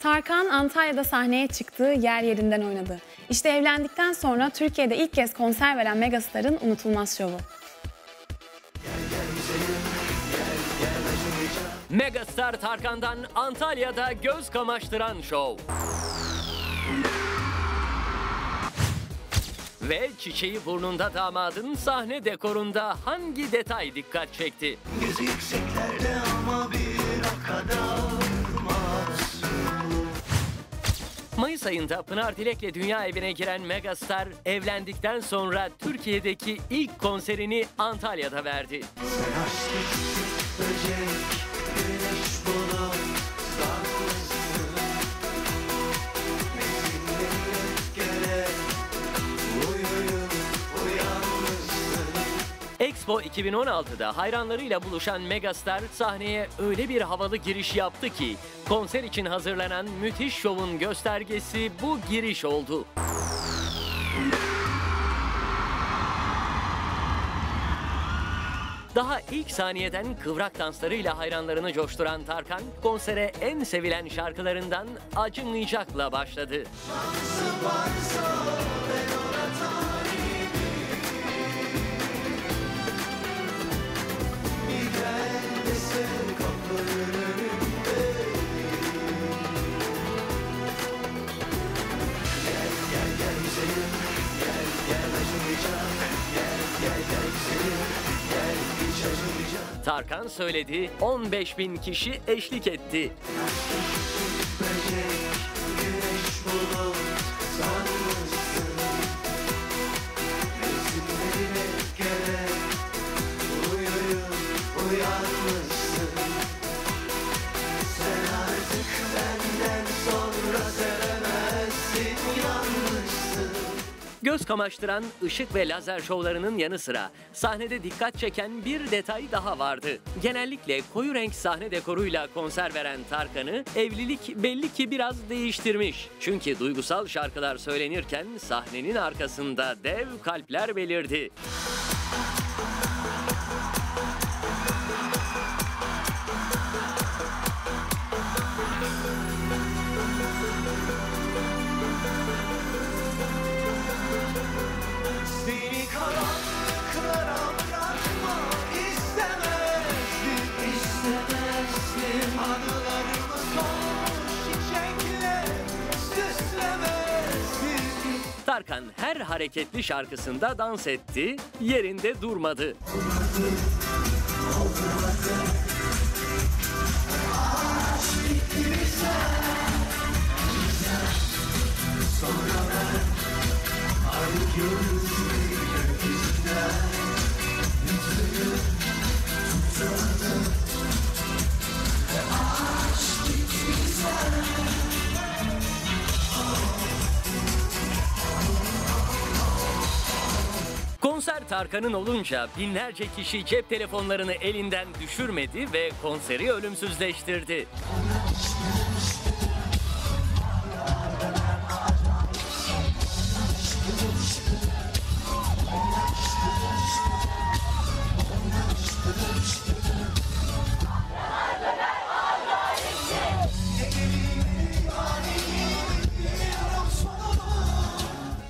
Tarkan Antalya'da sahneye çıktığı yer yerinden oynadı. İşte evlendikten sonra Türkiye'de ilk kez konser veren Megastar'ın unutulmaz şovu. Megastar Tarkan'dan Antalya'da göz kamaştıran şov. Ve çiçeği burnunda damadın sahne dekorunda hangi detay dikkat çekti? Gözü yükseklerde ama bir akada olmaz. Mayıs ayında Pınar Dilek'le dünya evine giren Megastar, evlendikten sonra Türkiye'deki ilk konserini Antalya'da verdi. Sen aşk eksik böcek, güneş bulu, sarkısı, metinlere göre uyuyun, uyanmışsın. Espo 2016'da hayranlarıyla buluşan Megastar sahneye öyle bir havalı giriş yaptı ki konser için hazırlanan müthiş şovun göstergesi bu giriş oldu. Daha ilk saniyeden kıvrak danslarıyla hayranlarını coşturan Tarkan, konsere en sevilen şarkılarından Acımayacak'la başladı. Tarkan söyledi, 15.000 kişi eşlik etti. Göz kamaştıran ışık ve lazer şovlarının yanı sıra sahnede dikkat çeken bir detay daha vardı. Genellikle koyu renk sahne dekoruyla konser veren Tarkan'ı evlilik belli ki biraz değiştirmiş. Çünkü duygusal şarkılar söylenirken sahnenin arkasında dev kalpler belirdi. Tarkan her hareketli şarkısında dans etti, yerinde durmadı. Konser Tarkan'ın olunca binlerce kişi cep telefonlarını elinden düşürmedi ve konseri ölümsüzleştirdi.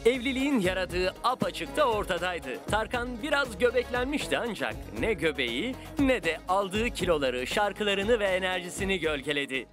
Evliliğin yaradığı apaçık da ortadaydı. Tarkan biraz göbeklenmişti ancak ne göbeği ne de aldığı kiloları, şarkılarını ve enerjisini gölgeledi.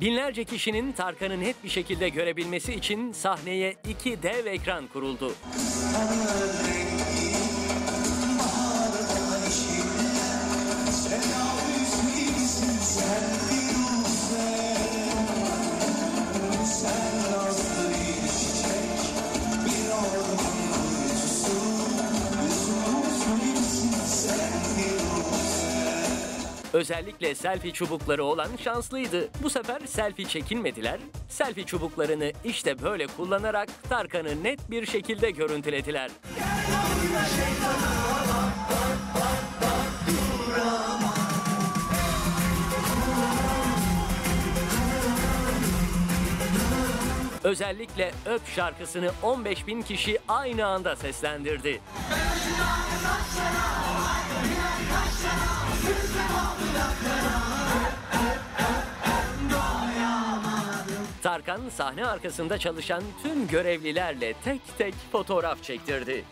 Binlerce kişinin Tarkan'ı net bir şekilde görebilmesi için sahneye 2 dev ekran kuruldu. Özellikle selfie çubukları olan şanslıydı. Bu sefer selfie çekinmediler. Selfie çubuklarını işte böyle kullanarak Tarkan'ı net bir şekilde görüntülediler. Özellikle Öp şarkısını 15.000 kişi aynı anda seslendirdi. Tarkan sahne arkasında çalışan tüm görevlilerle tek tek fotoğraf çektirdi.